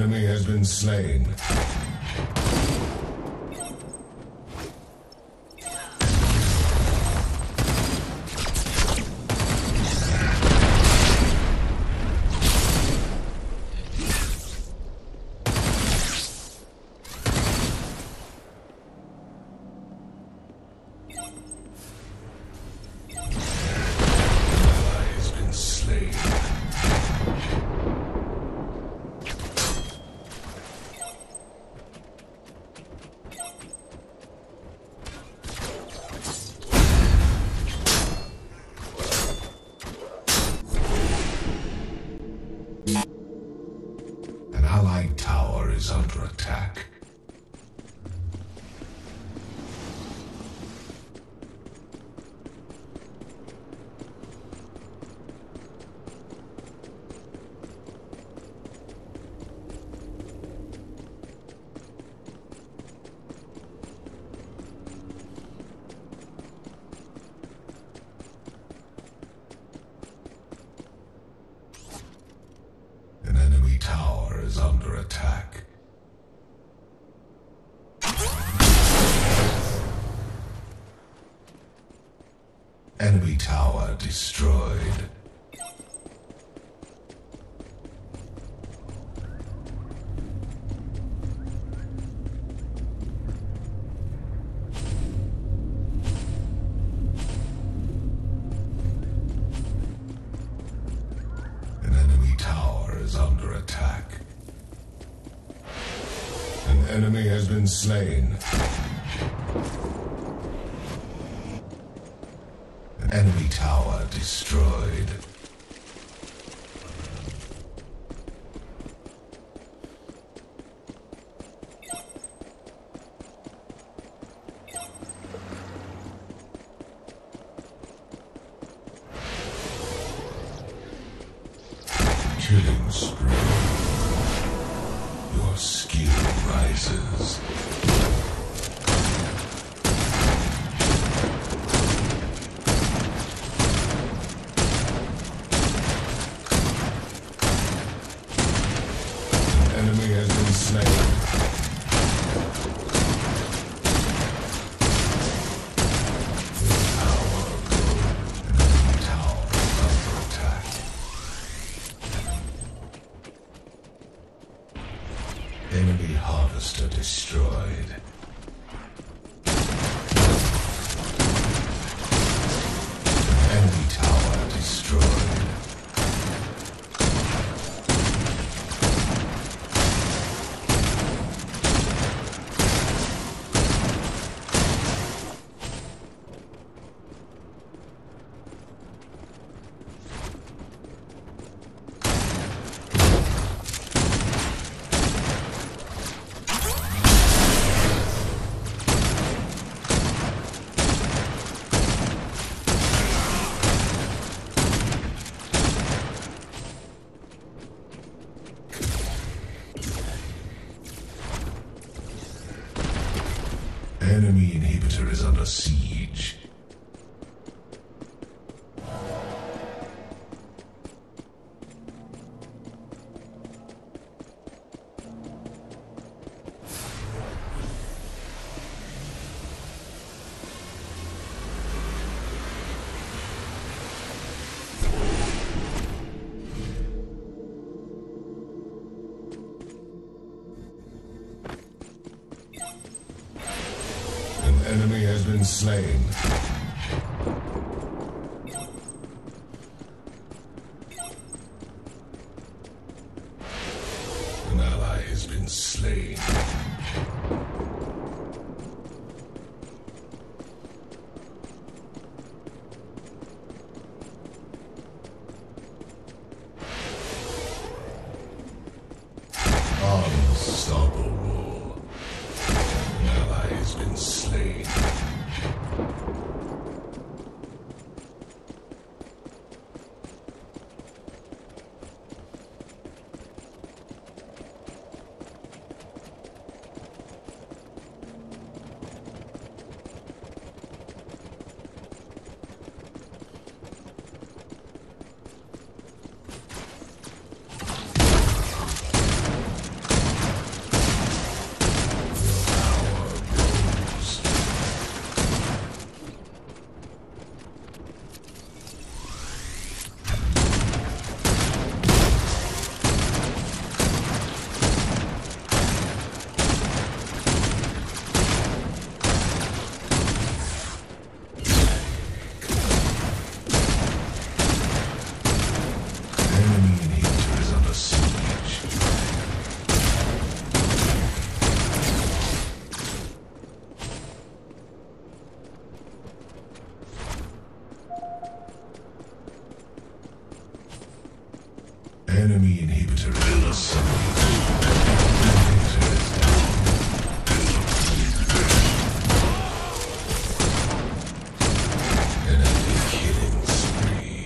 enemy has been slain. Enemy tower destroyed. An enemy tower is under attack. An enemy has been slain. Enemy tower destroyed. Killing spree. Your skill rises. Enemy harvester destroyed. Enemy tower destroyed. Enemy inhibitor is under siege. Enemy has been slain. An ally has been slain. enemy inhibitor will assimilate. An epic killing spree.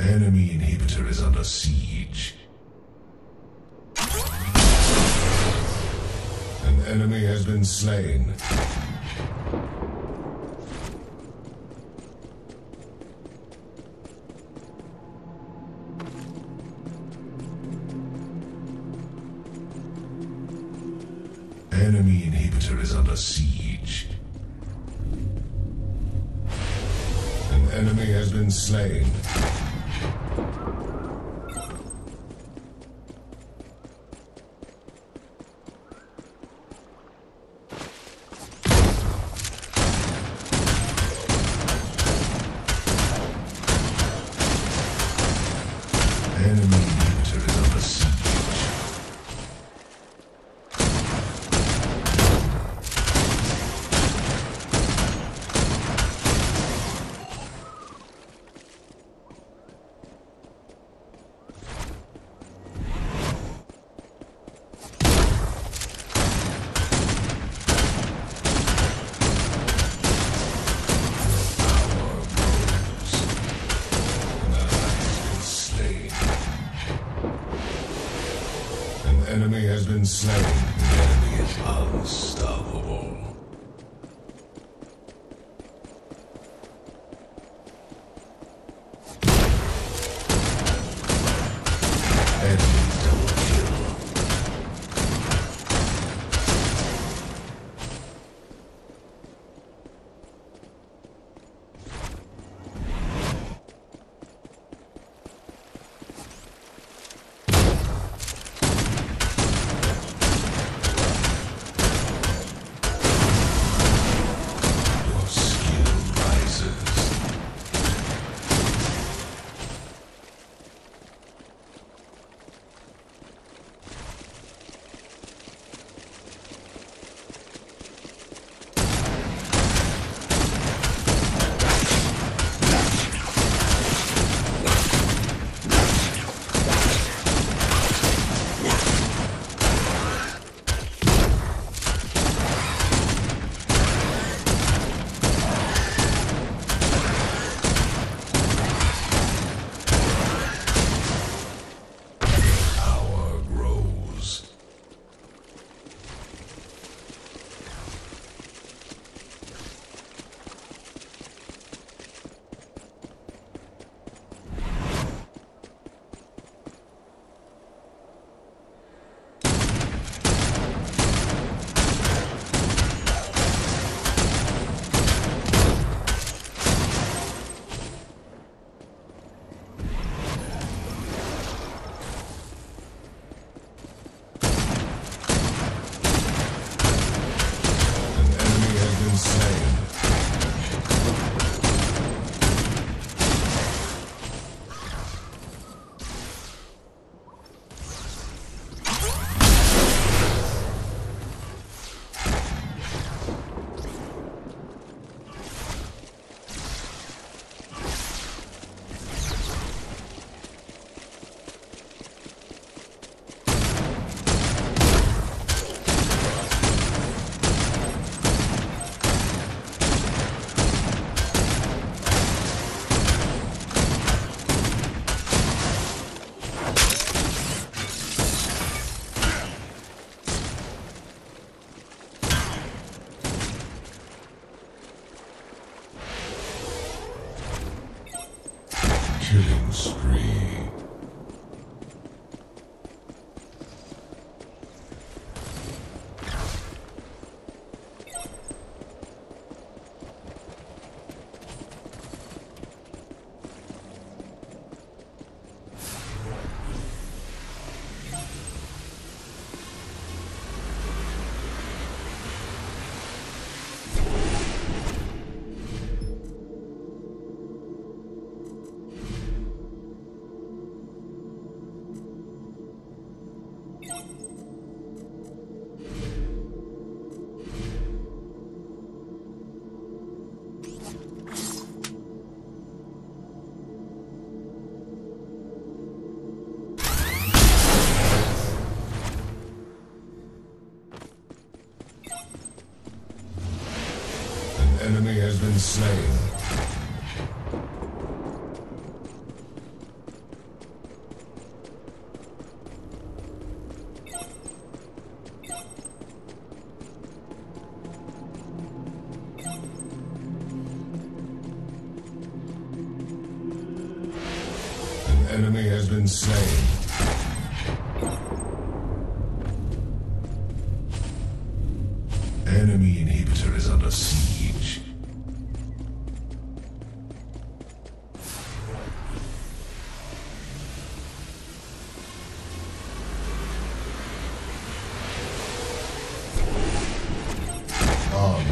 Enemy inhibitor is under siege. An enemy has been slain. Enemy inhibitor is under siege. An enemy has been slain. Enemy has been slain. The enemy is unstoppable. Enemy double has been slain. Enemy has been slain. Enemy inhibitor is under siege.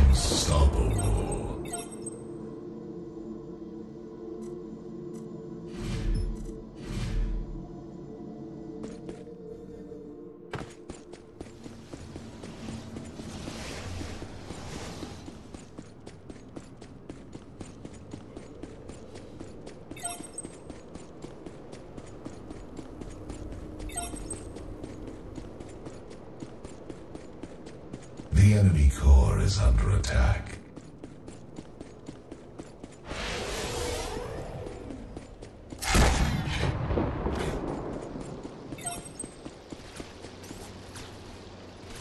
Unstoppable. The enemy core is under attack.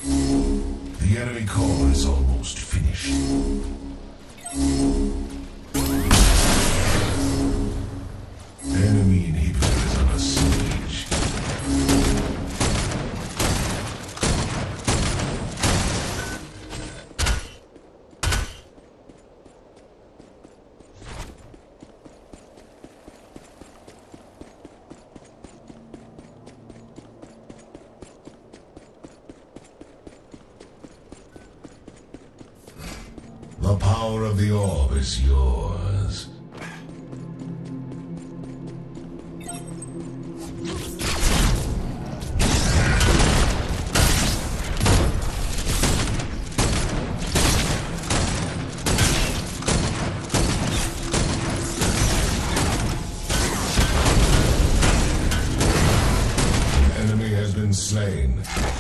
The enemy core is almost finished. Enemy inhibitor is under siege. The power of the orb is yours. An enemy has been slain.